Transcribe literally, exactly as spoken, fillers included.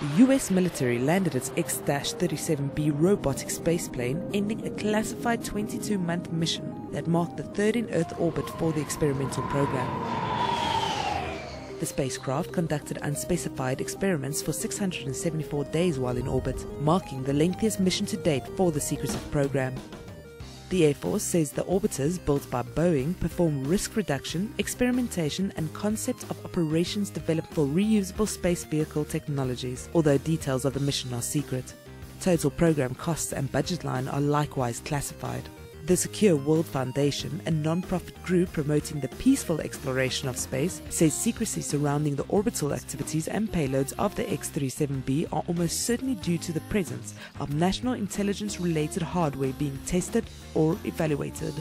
the U S military landed its X thirty-seven B robotic spaceplane, ending a classified twenty-two month mission that marked the third in Earth orbit for the experimental program. The spacecraft conducted unspecified experiments for six hundred seventy-four days while in orbit, marking the lengthiest mission to date for the secretive program. The Air Force says the orbiters, built by Boeing, perform risk reduction, experimentation and concept of operations developed for reusable space vehicle technologies, although details of the mission are secret. Total program costs and budget line are likewise classified. The Secure World Foundation, a non-profit group promoting the peaceful exploration of space, says secrecy surrounding the orbital activities and payloads of the X thirty-seven B are almost certainly due to the presence of national intelligence-related hardware being tested or evaluated.